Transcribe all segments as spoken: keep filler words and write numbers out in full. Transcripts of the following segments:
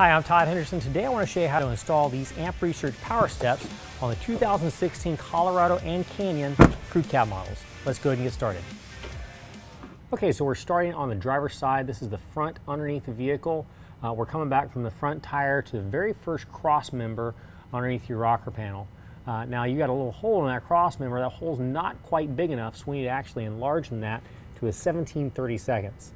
Hi, I'm Todd Henderson. Today I want to show you how to install these Amp Research power steps on the two thousand sixteen Colorado and Canyon crew cab models. Let's go ahead and get started. Okay, so we're starting on the driver's side. This is the front underneath the vehicle. Uh, we're coming back from the front tire to the very first cross member underneath your rocker panel. Uh, now you got a little hole in that cross member. That hole's not quite big enough, so we need to actually enlarge that to a seventeen thirty-seconds.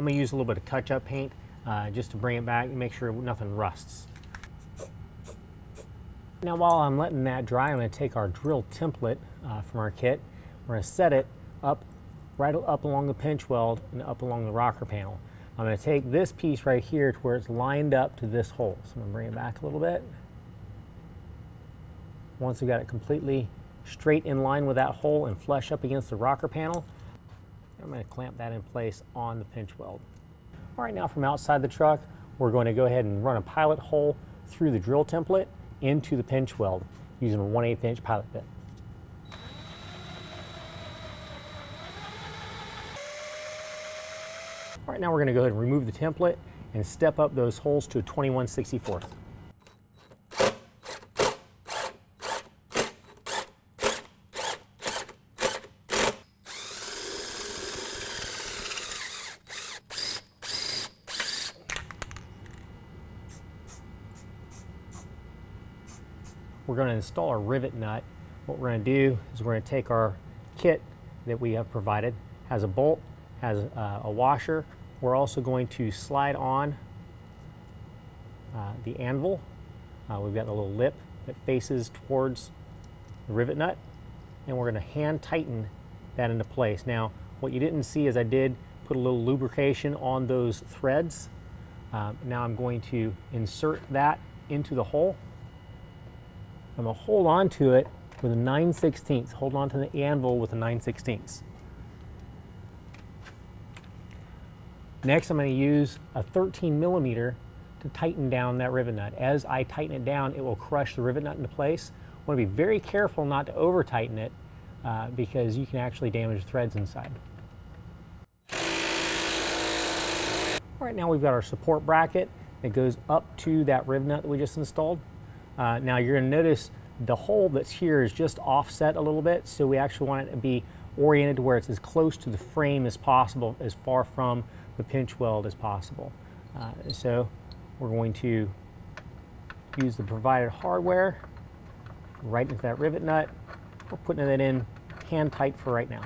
I'm going to use a little bit of touch-up paint uh, just to bring it back and make sure nothing rusts. Now while I'm letting that dry, I'm going to take our drill template uh, from our kit. We're going to set it up right up along the pinch weld and up along the rocker panel. I'm going to take this piece right here to where it's lined up to this hole. So I'm going to bring it back a little bit. Once we've got it completely straight in line with that hole and flush up against the rocker panel, I'm going to clamp that in place on the pinch weld. All right, now from outside the truck, we're going to go ahead and run a pilot hole through the drill template into the pinch weld using a one eighth inch pilot bit. All right, now we're going to go ahead and remove the template and step up those holes to a twenty-one sixty-fourth. We're going to install a rivet nut. What we're going to do is we're going to take our kit that we have provided, has a bolt, has a, a washer. We're also going to slide on uh, the anvil. Uh, we've got a little lip that faces towards the rivet nut, and we're going to hand tighten that into place. Now, what you didn't see is I did put a little lubrication on those threads. Um, now I'm going to insert that into the hole. I'm going to hold on to it with a nine sixteenths. Hold on to the anvil with a nine sixteenths. Next, I'm going to use a thirteen millimeter to tighten down that rivet nut. As I tighten it down, it will crush the rivet nut into place. I want to be very careful not to over tighten it uh, because you can actually damage threads inside. All right, now we've got our support bracket that goes up to that rivet nut that we just installed. Uh, now you're going to notice the hole that's here is just offset a little bit, so we actually want it to be oriented to where it's as close to the frame as possible, as far from the pinch weld as possible. Uh, so we're going to use the provided hardware right into that rivet nut. We're putting that in hand tight for right now.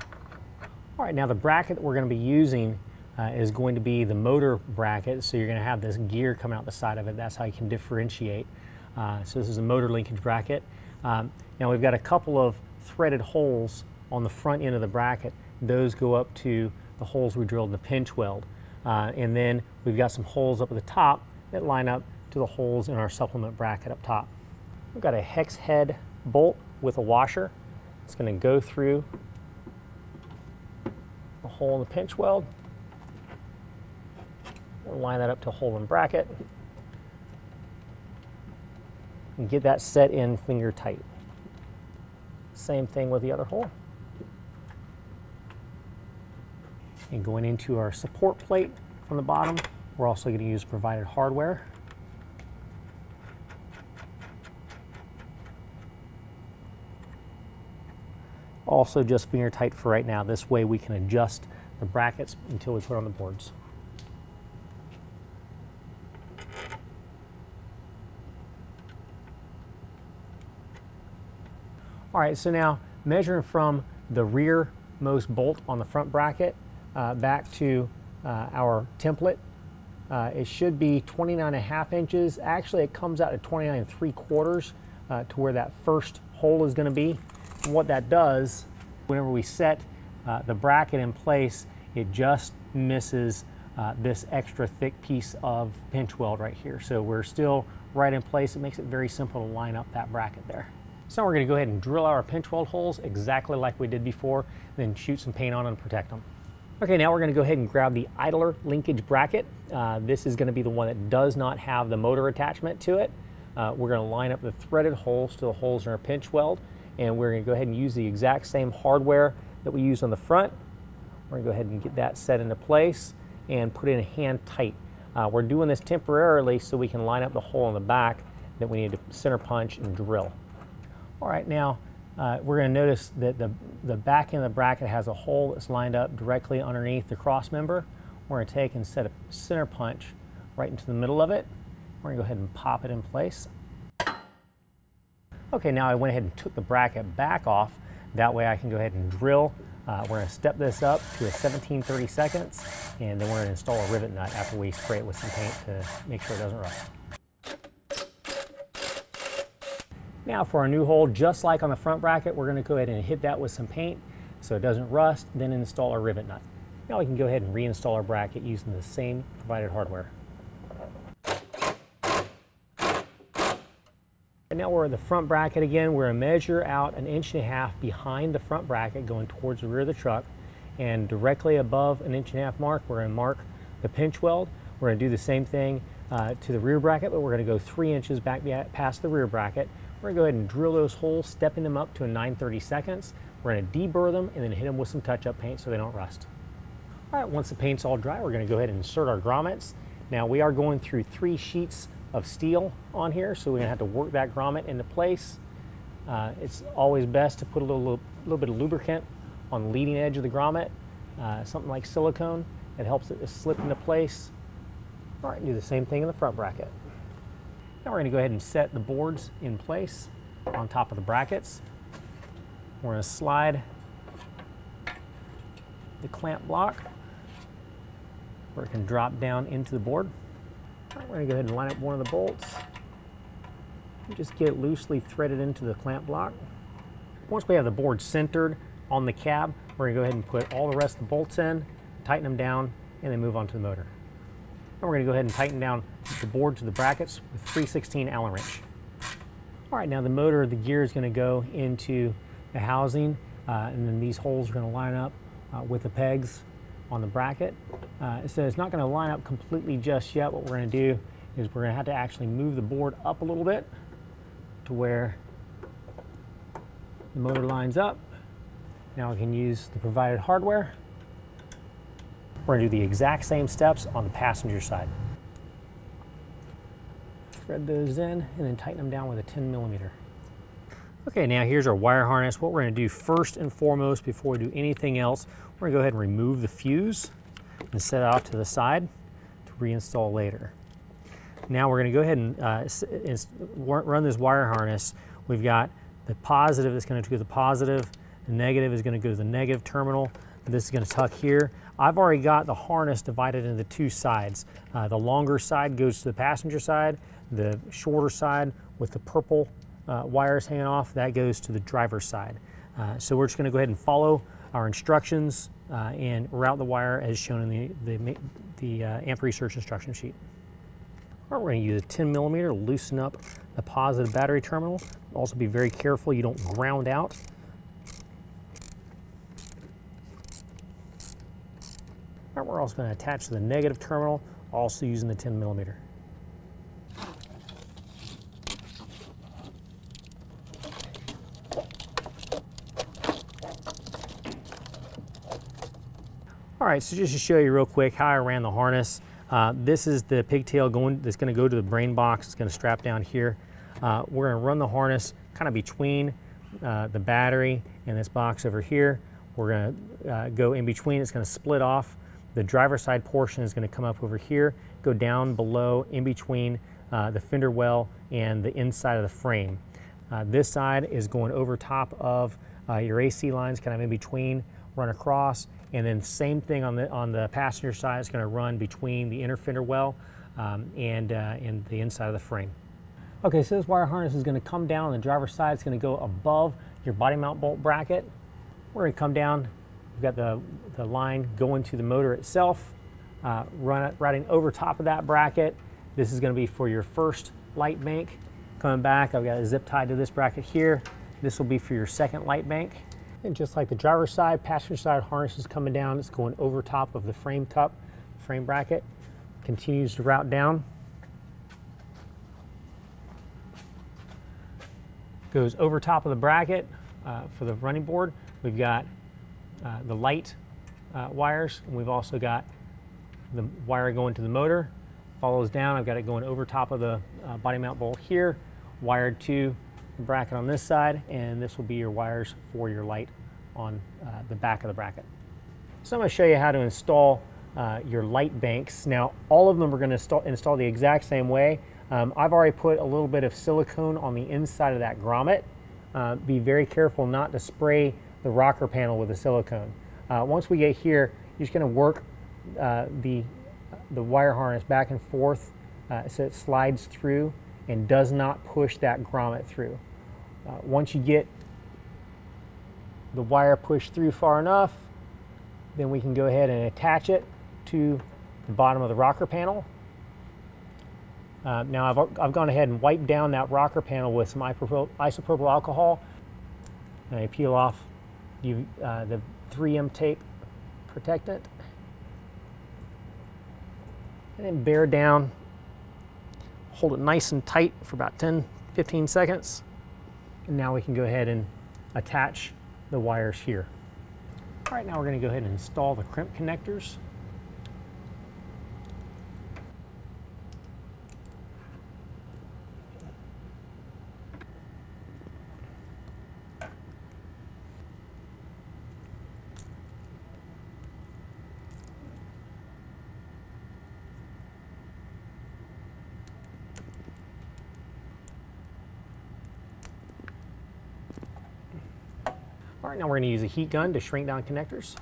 All right, now the bracket that we're going to be using uh, is going to be the motor bracket, so you're going to have this gear coming out the side of it. That's how you can differentiate. Uh, so this is a motor linkage bracket. Um, now we've got a couple of threaded holes on the front end of the bracket. Those go up to the holes we drilled in the pinch weld. Uh, and then we've got some holes up at the top that line up to the holes in our supplement bracket up top. We've got a hex head bolt with a washer. It's going to go through the hole in the pinch weld. We'll line that up to a hole in bracket and get that set in finger tight. Same thing with the other hole. And going into our support plate from the bottom, we're also going to use provided hardware. Also just finger tight for right now. This way we can adjust the brackets until we put on the boards. All right, so now measuring from the rearmost bolt on the front bracket uh, back to uh, our template, uh, it should be twenty-nine and a half inches. Actually, it comes out at twenty-nine and three quarters uh, to where that first hole is going to be. And what that does, whenever we set uh, the bracket in place, it just misses uh, this extra thick piece of pinch weld right here. So we're still right in place. It makes it very simple to line up that bracket there. So we're going to go ahead and drill our pinch weld holes exactly like we did before, then shoot some paint on and protect them. Okay, now we're going to go ahead and grab the idler linkage bracket. Uh, this is going to be the one that does not have the motor attachment to it. Uh, we're going to line up the threaded holes to the holes in our pinch weld, and we're going to go ahead and use the exact same hardware that we used on the front. We're going to go ahead and get that set into place, and put in hand tight. Uh, we're doing this temporarily so we can line up the hole in the back that we need to center punch and drill. All right, now uh, we're going to notice that the, the back end of the bracket has a hole that's lined up directly underneath the cross member. We're going to take and set a center punch right into the middle of it. We're going to go ahead and pop it in place. Okay, now I went ahead and took the bracket back off. That way I can go ahead and drill. Uh, we're going to step this up to a seventeen thirty-seconds, and then we're going to install a rivet nut after we spray it with some paint to make sure it doesn't rust. Now for our new hole, just like on the front bracket, we're going to go ahead and hit that with some paint so it doesn't rust, then install our rivet nut. Now we can go ahead and reinstall our bracket using the same provided hardware. And now we're at the front bracket again. We're going to measure out an inch and a half behind the front bracket going towards the rear of the truck, and directly above an inch and a half mark, we're going to mark the pinch weld. We're going to do the same thing uh, to the rear bracket, but we're going to go three inches back past the rear bracket. We're going to go ahead and drill those holes, stepping them up to a nine thirty-seconds. We're going to deburr them and then hit them with some touch-up paint so they don't rust. All right, once the paint's all dry, we're going to go ahead and insert our grommets. Now we are going through three sheets of steel on here, so we're gonna have to work that grommet into place. Uh, it's always best to put a little, little bit of lubricant on the leading edge of the grommet, uh, something like silicone. It helps it slip into place. All right, do the same thing in the front bracket. Now we're gonna go ahead and set the boards in place on top of the brackets. We're gonna slide the clamp block where it can drop down into the board. We're going to go ahead and line up one of the bolts and just get it loosely threaded into the clamp block. Once we have the board centered on the cab, we're going to go ahead and put all the rest of the bolts in, tighten them down, and then move on to the motor. And we're going to go ahead and tighten down the board to the brackets with three sixteenths Allen wrench. All right, now the motor, the gear is going to go into the housing, uh, and then these holes are going to line up uh, with the pegs on the bracket. Uh, so it's not going to line up completely just yet. What we're going to do is we're going to have to actually move the board up a little bit to where the motor lines up. Now we can use the provided hardware. We're going to do the exact same steps on the passenger side. Thread those in and then tighten them down with a ten millimeter. Okay, now here's our wire harness. What we're going to do first and foremost before we do anything else, we're going to go ahead and remove the fuse and set it off to the side to reinstall later. Now we're going to go ahead and uh, run this wire harness. We've got the positive that's going to go to the positive, the negative is going to go to the negative terminal. This is going to tuck here. I've already got the harness divided into two sides. Uh, the longer side goes to the passenger side, the shorter side with the purple Uh, wires hanging off, that goes to the driver's side. Uh, so we're just going to go ahead and follow our instructions uh, and route the wire as shown in the, the, the uh, Amp Research instruction sheet. All right, we're going to use a ten millimeter to loosen up the positive battery terminal. Also be very careful you don't ground out. All right, we're also going to attach to the negative terminal, also using the ten millimeter. All right, so just to show you real quick how I ran the harness, uh, this is the pigtail going, that's going to go to the brain box. It's going to strap down here. Uh, we're going to run the harness kind of between uh, the battery and this box over here. We're going to uh, go in between. It's going to split off. The driver's side portion is going to come up over here, go down below in between uh, the fender well and the inside of the frame. Uh, this side is going over top of uh, your A C lines, kind of in between, run across. And then same thing on the on the passenger side. It's going to run between the inner fender well um, and, uh, and the inside of the frame. Okay, so this wire harness is going to come down on the driver's side. It's going to go above your body mount bolt bracket. We're going to come down. We've got the, the line going to the motor itself. Uh, run it riding over top of that bracket. This is going to be for your first light bank. Coming back, I've got a zip tied to this bracket here. This will be for your second light bank. And just like the driver's side, passenger side harness is coming down. It's going over top of the frame cup, frame bracket. Continues to route down. Goes over top of the bracket uh, for the running board. We've got uh, the light uh, wires, and we've also got the wire going to the motor, follows down. I've got it going over top of the uh, body mount bolt here, wired to the bracket on this side, and this will be your wires for your light on uh, the back of the bracket. So I'm going to show you how to install uh, your light banks. Now, all of them are going to install, install the exact same way. Um, I've already put a little bit of silicone on the inside of that grommet. Uh, be very careful not to spray the rocker panel with the silicone. Uh, once we get here, you're just going to work uh, the, the wire harness back and forth uh, so it slides through and does not push that grommet through. Uh, once you get the wire pushed through far enough, then we can go ahead and attach it to the bottom of the rocker panel. Uh, now I've, I've gone ahead and wiped down that rocker panel with some isopropyl alcohol, and I peel off you, uh, the three M tape protectant, and then bear down, hold it nice and tight for about ten to fifteen seconds, and now we can go ahead and attach the wires here. All right, now we're going to go ahead and install the crimp connectors. All right, now we're going to use a heat gun to shrink down connectors.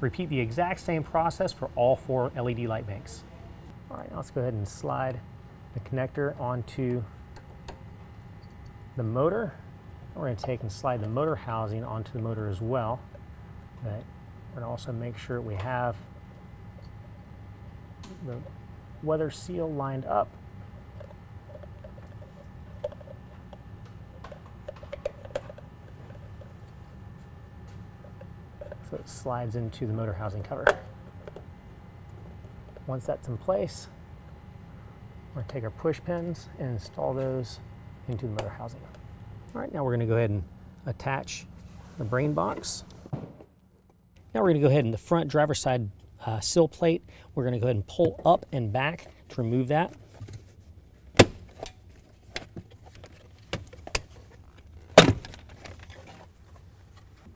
Repeat the exact same process for all four L E D light banks. All right, now let's go ahead and slide the connector onto the motor. We're going to take and slide the motor housing onto the motor as well. But we're going to also make sure we have the weather seal lined up. So it slides into the motor housing cover. Once that's in place, we're going to take our push pins and install those into the motor housing. All right, now we're going to go ahead and attach the brain box. Now we're going to go ahead and the front driver's side uh, sill plate, we're going to go ahead and pull up and back to remove that.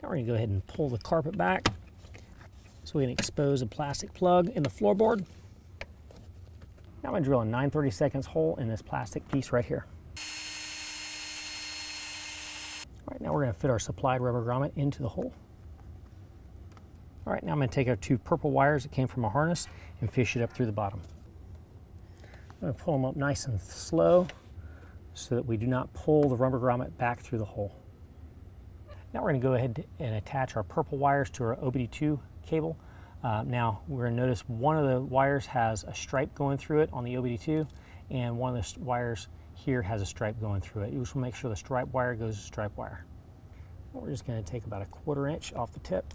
We're going to go ahead and pull the carpet back so we can expose a plastic plug in the floorboard. Now I'm going to drill a nine thirty-seconds hole in this plastic piece right here. All right, now we're going to fit our supplied rubber grommet into the hole. All right, now I'm going to take our two purple wires that came from our harness and fish it up through the bottom. I'm going to pull them up nice and slow so that we do not pull the rubber grommet back through the hole. Now we're going to go ahead and attach our purple wires to our O B D two cable. Uh, now we're going to notice one of the wires has a stripe going through it on the O B D two, and one of the wires here has a stripe going through it. You just want to make sure the stripe wire goes to stripe wire. We're just going to take about a quarter inch off the tip,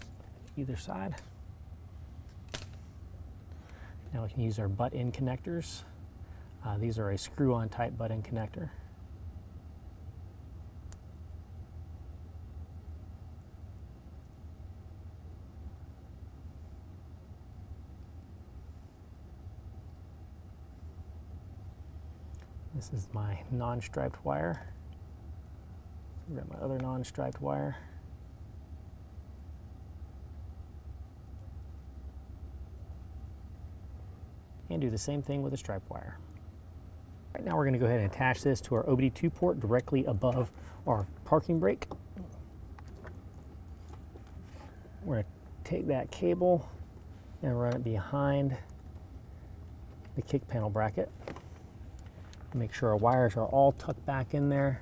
either side. Now we can use our butt-end connectors. Uh, these are a screw-on type butt-end connector. This is my non-striped wire. I've got my other non-striped wire. And do the same thing with a striped wire. Right now we're going to go ahead and attach this to our O B D two port directly above our parking brake. We're going to take that cable and run it behind the kick panel bracket. Make sure our wires are all tucked back in there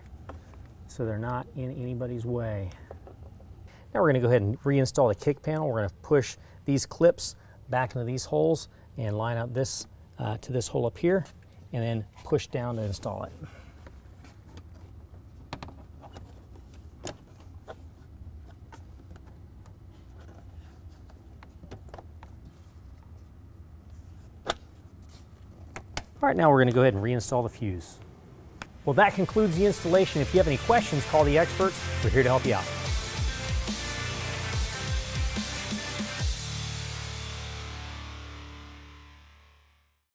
so they're not in anybody's way. Now we're going to go ahead and reinstall the kick panel. We're going to push these clips back into these holes and line up this uh, to this hole up here, and then push down to install it. All right, now we're going to go ahead and reinstall the fuse. Well, that concludes the installation. If you have any questions, call the experts. We're here to help you out.